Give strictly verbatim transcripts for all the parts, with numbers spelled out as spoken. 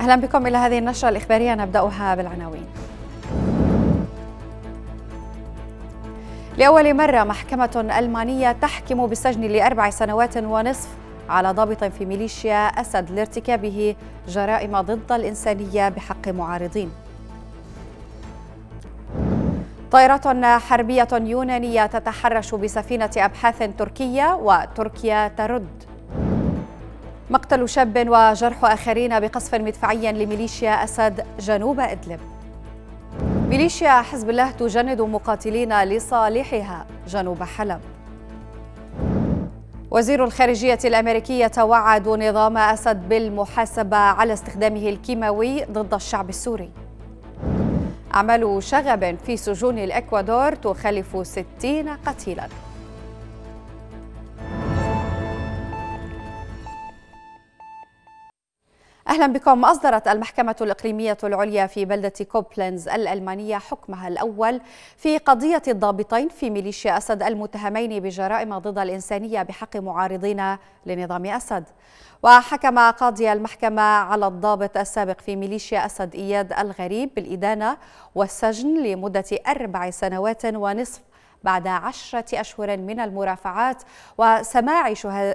أهلا بكم إلى هذه النشرة الإخبارية نبدأها بالعناوين. لأول مرة محكمة ألمانية تحكم بالسجن لأربع سنوات ونصف على ضابط في ميليشيا أسد لارتكابه جرائم ضد الإنسانية بحق معارضين. طائرات حربية يونانية تتحرش بسفينة أبحاث تركية وتركيا ترد. مقتل شاب وجرح آخرين بقصف مدفعي لميليشيا أسد جنوب إدلب. ميليشيا حزب الله تجند مقاتلين لصالحها جنوب حلب. وزير الخارجية الأمريكي توعد نظام أسد بالمحاسبة على استخدامه الكيماوي ضد الشعب السوري. أعمال شغب في سجون الإكوادور تخلف ستين قتيلاً. أهلا بكم. أصدرت المحكمة الإقليمية العليا في بلدة كوبلنز الألمانية حكمها الأول في قضية الضابطين في ميليشيا أسد المتهمين بجرائم ضد الإنسانية بحق معارضين لنظام أسد. وحكم قاضي المحكمة على الضابط السابق في ميليشيا أسد إياد الغريب بالإدانة والسجن لمدة أربع سنوات ونصف بعد عشرة أشهر من المرافعات وسماع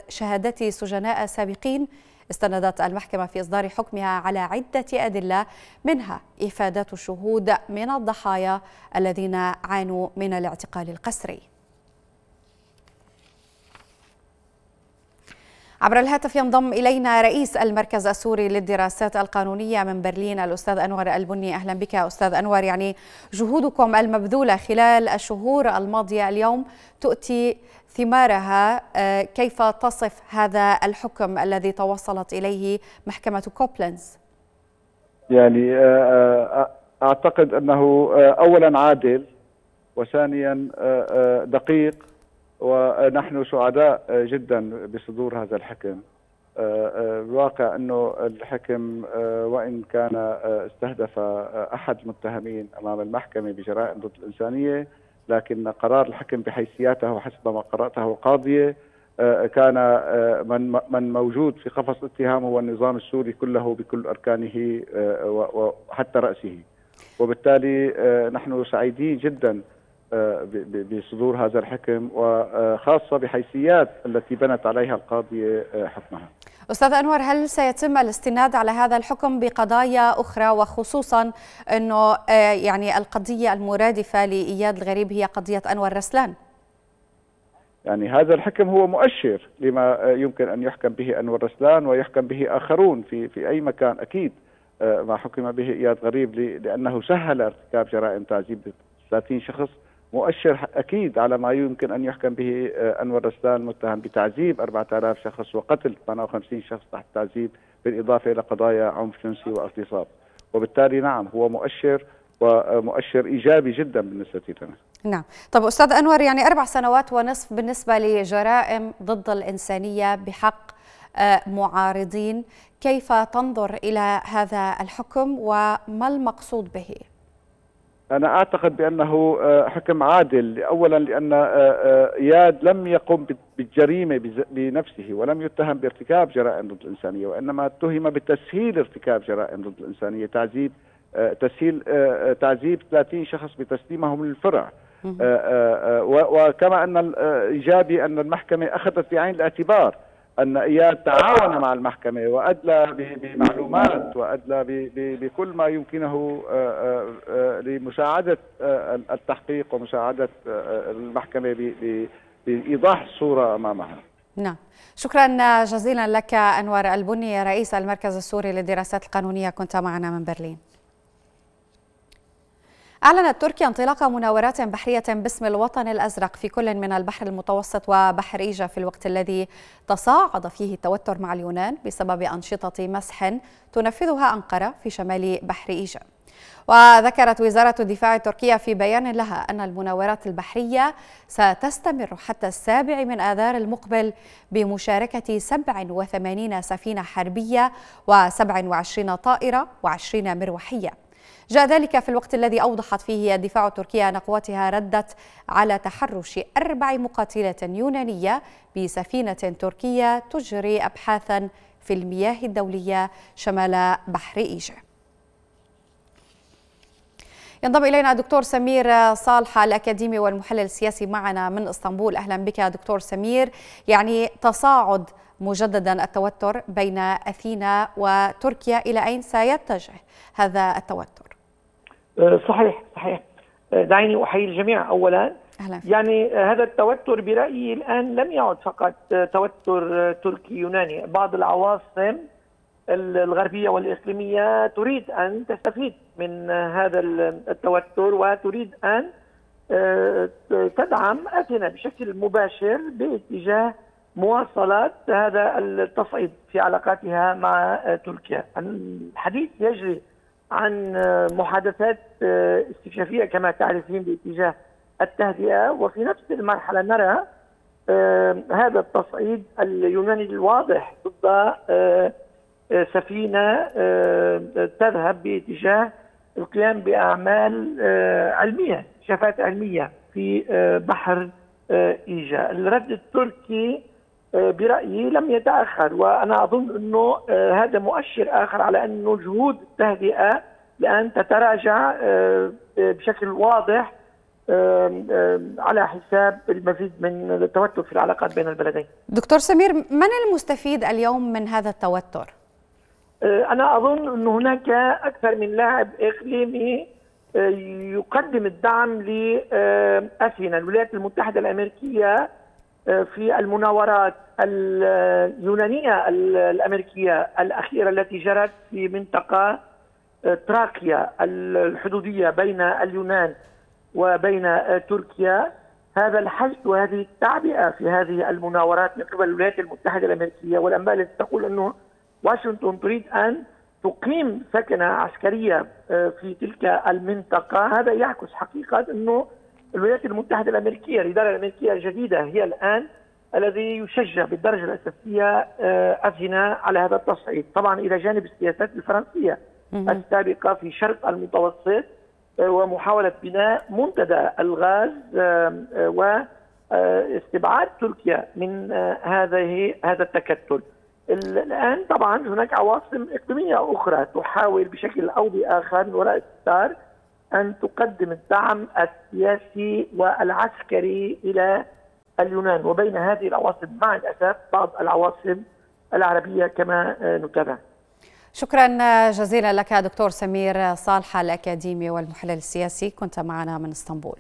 شهادات سجناء سابقين. استندت المحكمة في إصدار حكمها على عدة أدلة، منها إفادات الشهود من الضحايا الذين عانوا من الاعتقال القسري. عبر الهاتف ينضم إلينا رئيس المركز السوري للدراسات القانونية من برلين الأستاذ أنور البني. أهلا بك أستاذ أنور. يعني جهودكم المبذولة خلال الشهور الماضية اليوم تؤتي ثمارها، كيف تصف هذا الحكم الذي توصلت إليه محكمة كوبلنز؟ يعني أعتقد أنه أولا عادل وثانيا دقيق، ونحن سعداء جدا بصدور هذا الحكم. الواقع انه الحكم وان كان استهدف احد المتهمين امام المحكمه بجرائم ضد الانسانيه، لكن قرار الحكم بحيثياته وحسب ما قراته القاضيه كان من من موجود في قفص الاتهام هو النظام السوري كله بكل اركانه وحتى راسه، وبالتالي نحن سعيدين جدا بصدور هذا الحكم، وخاصة بحيثيات التي بنت عليها القاضية حكمها. أستاذ أنور، هل سيتم الاستناد على هذا الحكم بقضايا أخرى، وخصوصا أنه يعني القضية المرادفة لإياد الغريب هي قضية أنور رسلان؟ يعني هذا الحكم هو مؤشر لما يمكن أن يحكم به أنور رسلان ويحكم به آخرون في في أي مكان. أكيد ما حكم به إياد غريب لأنه سهل ارتكاب جرائم تعذيب ثلاثين شخص، مؤشر أكيد على ما يمكن أن يحكم به أنور رسلان المتهم بتعذيب أربعة آلاف شخص وقتل ثمانية وخمسين شخص تحت تعذيب، بالإضافة إلى قضايا عنف جنسي واغتصاب. وبالتالي نعم هو مؤشر، ومؤشر إيجابي جدا بالنسبة لنا. نعم. طب أستاذ أنور، يعني أربع سنوات ونصف بالنسبة لجرائم ضد الإنسانية بحق معارضين، كيف تنظر إلى هذا الحكم وما المقصود به؟ أنا أعتقد بأنه حكم عادل، أولا لأن إياد لم يقم بالجريمة بنفسه ولم يتهم بارتكاب جرائم ضد الإنسانية، وإنما اتهم بتسهيل ارتكاب جرائم ضد الإنسانية، تعذيب تسهيل تعذيب ثلاثين شخص بتسليمهم للفرع. وكما أن الإيجابي أن المحكمة أخذت في عين الاعتبار أن إياد تعاون مع المحكمة وأدلى بمعلومات وأدلى بكل ما يمكنه لمساعدة التحقيق ومساعدة المحكمة بإيضاح الصورة أمامها. نعم. شكرا جزيلا لك أنور البني رئيس المركز السوري للدراسات القانونية، كنت معنا من برلين. أعلنت تركيا انطلاق مناورات بحرية باسم الوطن الأزرق في كل من البحر المتوسط وبحر إيجا في الوقت الذي تصاعد فيه التوتر مع اليونان بسبب أنشطة مسح تنفذها أنقرة في شمال بحر إيجا. وذكرت وزارة الدفاع التركية في بيان لها أن المناورات البحرية ستستمر حتى السابع من آذار المقبل بمشاركة سبع وثمانين سفينة حربية وسبع وعشرين طائرة وعشرين مروحية. جاء ذلك في الوقت الذي أوضحت فيه الدفاع التركي أن قواتها ردت على تحرش أربع مقاتلات يونانية بسفينة تركية تجري أبحاثا في المياه الدولية شمال بحر إيجه. ينضم إلينا دكتور سمير صالح الأكاديمي والمحلل السياسي معنا من إسطنبول. أهلا بك دكتور سمير. يعني تصاعد مجددا التوتر بين أثينا وتركيا، إلى أين سيتجه هذا التوتر؟ صحيح صحيح. دعيني أحيي الجميع أولا. أهلا. يعني هذا التوتر برأيي الآن لم يعد فقط توتر تركي يوناني، بعض العواصم الغربية والإسلامية تريد أن تستفيد من هذا التوتر وتريد أن تدعم أثينا بشكل مباشر باتجاه مواصلة هذا التصعيد في علاقاتها مع تركيا. الحديث يجري عن محادثات استكشافية كما تعرفين باتجاه التهدئة، وفي نفس المرحلة نرى هذا التصعيد اليوناني الواضح ضد سفينة تذهب باتجاه القيام بأعمال علمية، اكتشافات علمية في بحر إيجا. الرد التركي برأيي لم يتأخر، وأنا أظن أنه هذا مؤشر آخر على أنه جهود التهدئة الآن تتراجع بشكل واضح على حساب المزيد من التوتر في العلاقات بين البلدين. دكتور سمير، من المستفيد اليوم من هذا التوتر؟ أنا أظن أن هناك أكثر من لاعب إقليمي يقدم الدعم لأثينا. الولايات المتحدة الأمريكية في المناورات اليونانية الأمريكية الأخيرة التي جرت في منطقة تراكيا الحدودية بين اليونان وبين تركيا، هذا الحشد وهذه التعبئة في هذه المناورات من قبل الولايات المتحدة الأمريكية والأنباء التي تقول أنه واشنطن تريد أن تقيم سكنة عسكرية في تلك المنطقة، هذا يعكس حقيقة أنه الولايات المتحدة الأمريكية، الإدارة الأمريكية الجديدة هي الآن الذي يشجع بالدرجة الأساسية أثينا على هذا التصعيد، طبعا إلى جانب السياسات الفرنسية السابقة في شرق المتوسط ومحاولة بناء منتدى الغاز واستبعاد تركيا من هذه هذا التكتل. الآن طبعا هناك عواصم إقليمية أخرى تحاول بشكل أو بآخر من وراء الستار أن تقدم الدعم السياسي والعسكري إلى اليونان، وبين هذه العواصم مع الأسف بعض العواصم العربية كما نتابع. شكرا جزيلا لك دكتور سمير صالح الأكاديمي والمحلل السياسي، كنت معنا من اسطنبول.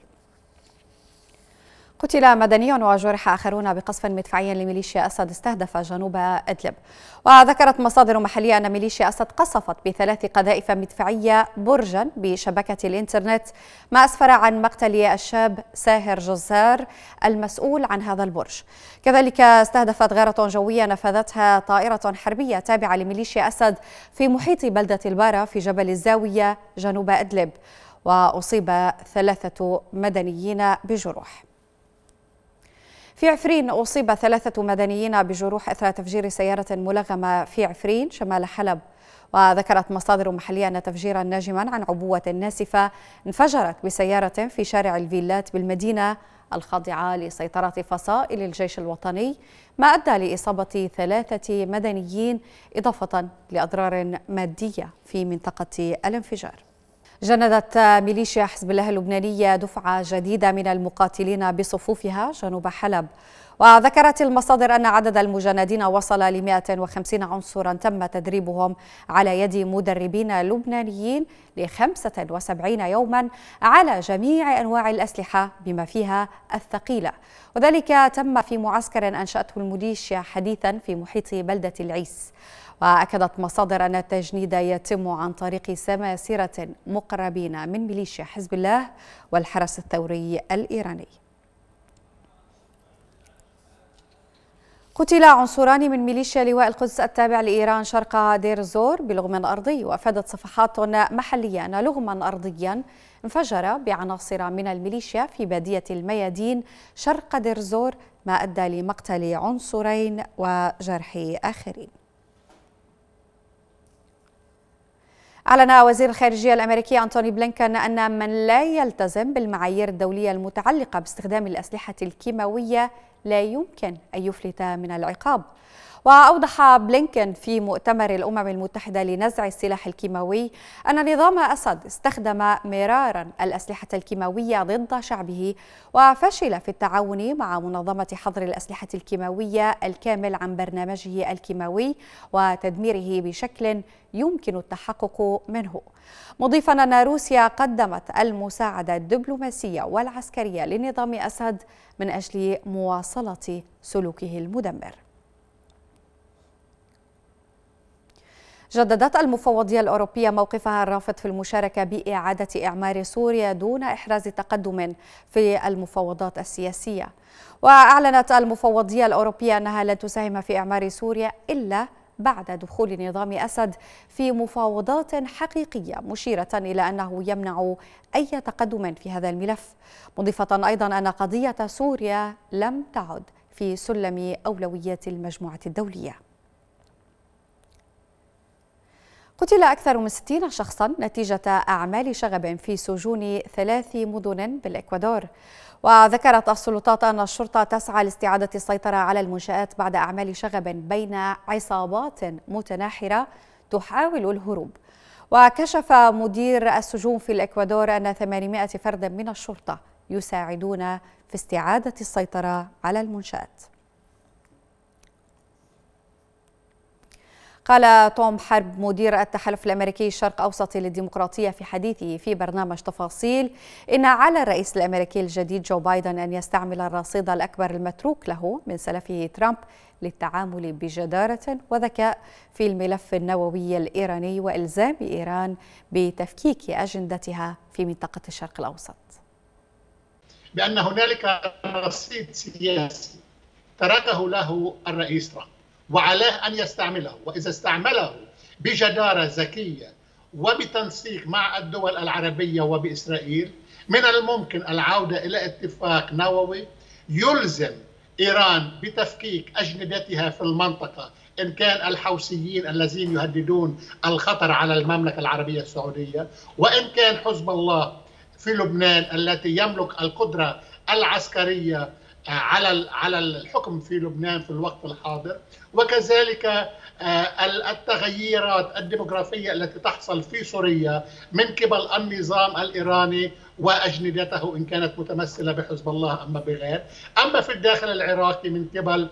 قتل مدني وجرح آخرون بقصف مدفعي لميليشيا أسد استهدف جنوب إدلب. وذكرت مصادر محلية أن ميليشيا أسد قصفت بثلاث قذائف مدفعية برجا بشبكة الإنترنت، ما أسفر عن مقتل الشاب ساهر جزار المسؤول عن هذا البرج. كذلك استهدفت غارة جوية نفذتها طائرة حربية تابعة لميليشيا أسد في محيط بلدة البارة في جبل الزاوية جنوب إدلب، وأصيب ثلاثة مدنيين بجروح. في عفرين أصيب ثلاثة مدنيين بجروح أثر تفجير سيارة ملغمة في عفرين شمال حلب. وذكرت مصادر محلية أن تفجيرا ناجما عن عبوة ناسفة انفجرت بسيارة في شارع الفيلات بالمدينة الخاضعة لسيطرة فصائل الجيش الوطني، ما أدى لإصابة ثلاثة مدنيين إضافة لأضرار مادية في منطقة الانفجار. جندت ميليشيا حزب الله اللبنانية دفعة جديدة من المقاتلين بصفوفها جنوب حلب. وذكرت المصادر أن عدد المجندين وصل ل مئة وخمسين عنصرا تم تدريبهم على يد مدربين لبنانيين ل خمسة وسبعين يوما على جميع أنواع الأسلحة بما فيها الثقيلة، وذلك تم في معسكر أنشأته الميليشيا حديثا في محيط بلدة العيس. وأكدت مصادر أن التجنيد يتم عن طريق سماسرة مقربين من ميليشيا حزب الله والحرس الثوري الإيراني. قتل عنصران من ميليشيا لواء القدس التابع لإيران شرق دير الزور بلغم أرضي. وأفادت صفحات محلية أن لغما أرضيا انفجر بعناصر من الميليشيا في بادية الميادين شرق دير الزور، ما أدى لمقتل عنصرين وجرح آخرين. أعلن وزير الخارجية الأمريكي انتوني بلينكن أن من لا يلتزم بالمعايير الدولية المتعلقة باستخدام الأسلحة الكيماوية لا يمكن أن يفلت من العقاب. وأوضح بلينكن في مؤتمر الأمم المتحدة لنزع السلاح الكيماوي أن نظام أسد استخدم مرارا الأسلحة الكيماوية ضد شعبه وفشل في التعاون مع منظمة حظر الأسلحة الكيماوية الكامل عن برنامجه الكيماوي وتدميره بشكل يمكن التحقق منه، مضيفا أن روسيا قدمت المساعدة الدبلوماسية والعسكرية لنظام أسد من أجل مواصلة سلوكه المدمر. جددت المفوضية الأوروبية موقفها الرافض في المشاركة بإعادة إعمار سوريا دون إحراز تقدم في المفاوضات السياسية. وأعلنت المفوضية الأوروبية أنها لن تساهم في إعمار سوريا إلا بعد دخول نظام أسد في مفاوضات حقيقية، مشيرة إلى أنه يمنع أي تقدم في هذا الملف، مضيفة أيضا أن قضية سوريا لم تعد في سلم أولويات المجموعة الدولية. قتل أكثر من ستين شخصا نتيجة أعمال شغب في سجون ثلاث مدن بالإكوادور. وذكرت السلطات أن الشرطة تسعى لاستعادة السيطرة على المنشآت بعد أعمال شغب بين عصابات متناحرة تحاول الهروب. وكشف مدير السجون في الإكوادور أن ثمانمائة فردا من الشرطة يساعدون في استعادة السيطرة على المنشآت. قال توم حرب مدير التحالف الأمريكي الشرق أوسطي للديمقراطية في حديثه في برنامج تفاصيل إن على الرئيس الأمريكي الجديد جو بايدن أن يستعمل الرصيد الأكبر المتروك له من سلفه ترامب للتعامل بجدارة وذكاء في الملف النووي الإيراني وإلزام إيران بتفكيك أجندتها في منطقة الشرق الأوسط. بأن هنالك رصيد سياسي تركه له الرئيس ترامب وعليه أن يستعمله، وإذا استعمله بجدارة ذكية وبتنسيق مع الدول العربية وبإسرائيل من الممكن العودة إلى اتفاق نووي يلزم إيران بتفكيك أجندتها في المنطقة، إن كان الحوثيين الذين يهددون الخطر على المملكة العربية السعودية، وإن كان حزب الله في لبنان التي يملك القدرة العسكرية على على الحكم في لبنان في الوقت الحاضر، وكذلك التغييرات الديموغرافية التي تحصل في سوريا من قبل النظام الإيراني وأجندته إن كانت متمثلة بحزب الله أما بغير، أما في الداخل العراقي من قبل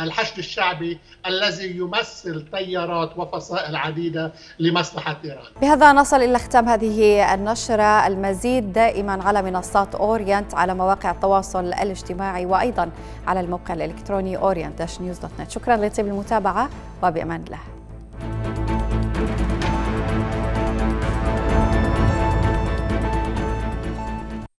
الحشد الشعبي الذي يمثل تيارات وفصائل عديدة لمصلحة إيران. بهذا نصل إلى ختام هذه النشرة، المزيد دائما على منصات أورينت على مواقع التواصل الاجتماعي وأيضا على الموقع الإلكتروني أورينت داش نيوز دوت نت. شكرا لطيب المتابعة وبأمان الله.